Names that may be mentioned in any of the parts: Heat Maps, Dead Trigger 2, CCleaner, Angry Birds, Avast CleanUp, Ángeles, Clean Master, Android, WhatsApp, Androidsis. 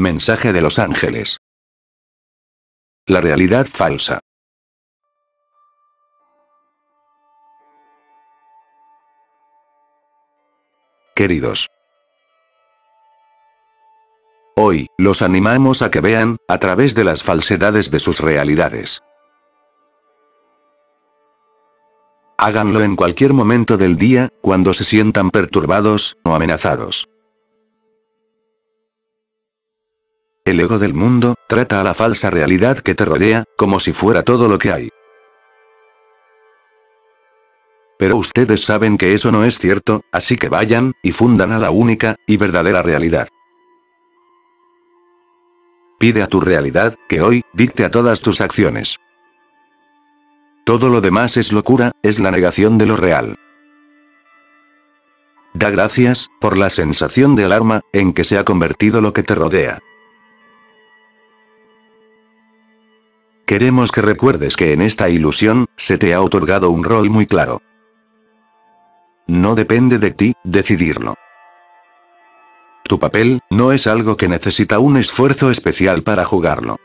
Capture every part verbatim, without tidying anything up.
Mensaje de los ángeles. La realidad falsa. Queridos, hoy los animamos a que vean, a través de las falsedades de sus realidades. Háganlo en cualquier momento del día, cuando se sientan perturbados o amenazados. El ego del mundo trata a la falsa realidad que te rodea como si fuera todo lo que hay. Pero ustedes saben que eso no es cierto, así que vayan y fundan a la única y verdadera realidad. Pide a tu realidad que hoy dicte a todas tus acciones. Todo lo demás es locura, es la negación de lo real. Da gracias por la sensación de alarma en que se ha convertido lo que te rodea. Queremos que recuerdes que en esta ilusión se te ha otorgado un rol muy claro. No depende de ti decidirlo. Tu papel no es algo que necesita un esfuerzo especial para jugarlo.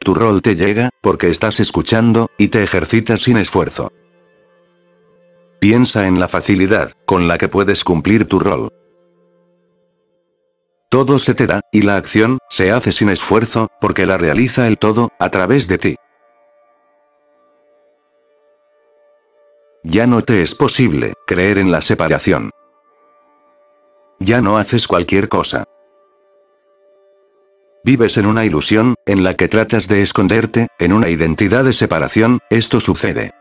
Tu rol te llega porque estás escuchando y te ejercitas sin esfuerzo. Piensa en la facilidad con la que puedes cumplir tu rol. Todo se te da, y la acción se hace sin esfuerzo, porque la realiza el todo, a través de ti. Ya no te es posible creer en la separación. Ya no haces cualquier cosa. Vives en una ilusión, en la que tratas de esconderte, en una identidad de separación. Esto sucede.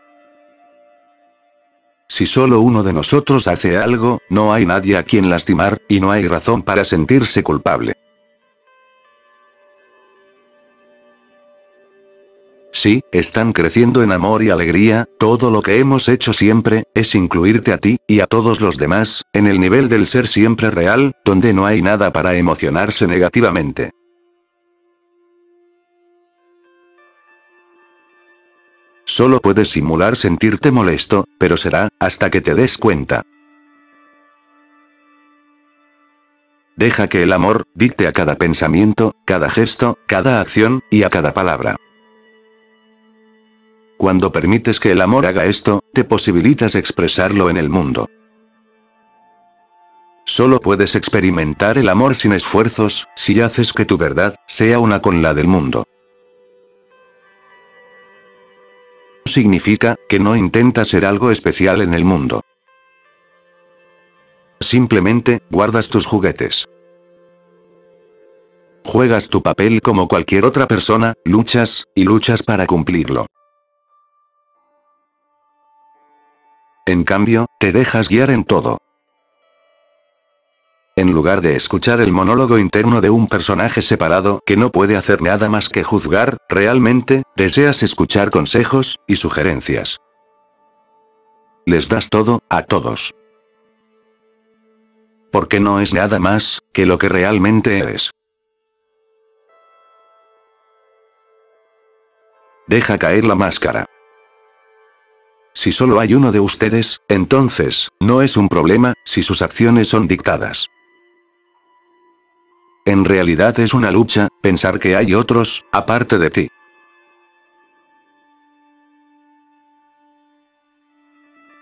Si solo uno de nosotros hace algo, no hay nadie a quien lastimar, y no hay razón para sentirse culpable. Sí, están creciendo en amor y alegría. Todo lo que hemos hecho siempre es incluirte a ti, y a todos los demás, en el nivel del ser siempre real, donde no hay nada para emocionarse negativamente. Solo puedes simular sentirte molesto, pero será hasta que te des cuenta. Deja que el amor dicte a cada pensamiento, cada gesto, cada acción, y a cada palabra. Cuando permites que el amor haga esto, te posibilitas expresarlo en el mundo. Solo puedes experimentar el amor sin esfuerzos, si haces que tu verdad sea una con la del mundo. Significa que no intenta ser algo especial en el mundo. Simplemente guardas tus juguetes. Juegas tu papel como cualquier otra persona, luchas y luchas para cumplirlo. En cambio, te dejas guiar en todo. En lugar de escuchar el monólogo interno de un personaje separado que no puede hacer nada más que juzgar, realmente deseas escuchar consejos y sugerencias. Les das todo a todos. Porque no es nada más que lo que realmente eres. Deja caer la máscara. Si solo hay uno de ustedes, entonces no es un problema si sus acciones son dictadas. En realidad es una lucha, pensar que hay otros, aparte de ti.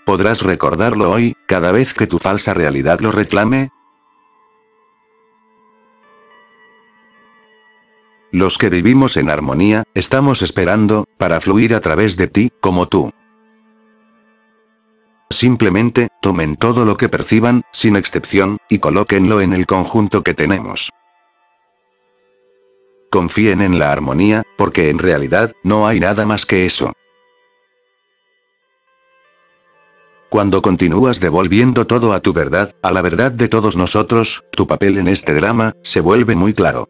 ¿Podrás recordarlo hoy, cada vez que tu falsa realidad lo reclame? Los que vivimos en armonía, estamos esperando, para fluir a través de ti, como tú. Simplemente, tomen todo lo que perciban, sin excepción, y colóquenlo en el conjunto que tenemos. Confíen en la armonía, porque en realidad, no hay nada más que eso. Cuando continúas devolviendo todo a tu verdad, a la verdad de todos nosotros, tu papel en este drama se vuelve muy claro.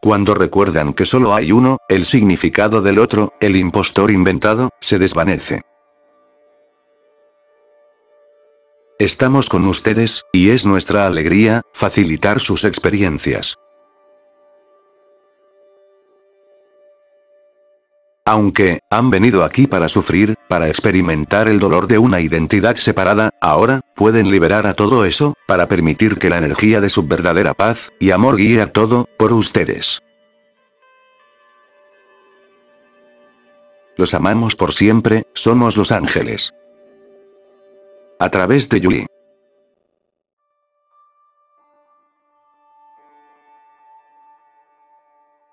Cuando recuerdan que solo hay uno, el significado del otro, el impostor inventado, se desvanece. Estamos con ustedes, y es nuestra alegría facilitar sus experiencias. Aunque han venido aquí para sufrir, para experimentar el dolor de una identidad separada, ahora, pueden liberar a todo eso, para permitir que la energía de su verdadera paz y amor guíe a todo, por ustedes. Los amamos por siempre, somos los ángeles. A través de Yuli.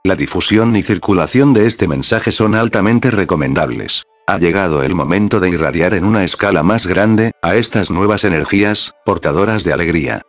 La difusión y circulación de este mensaje son altamente recomendables. Ha llegado el momento de irradiar en una escala más grande, a estas nuevas energías, portadoras de alegría.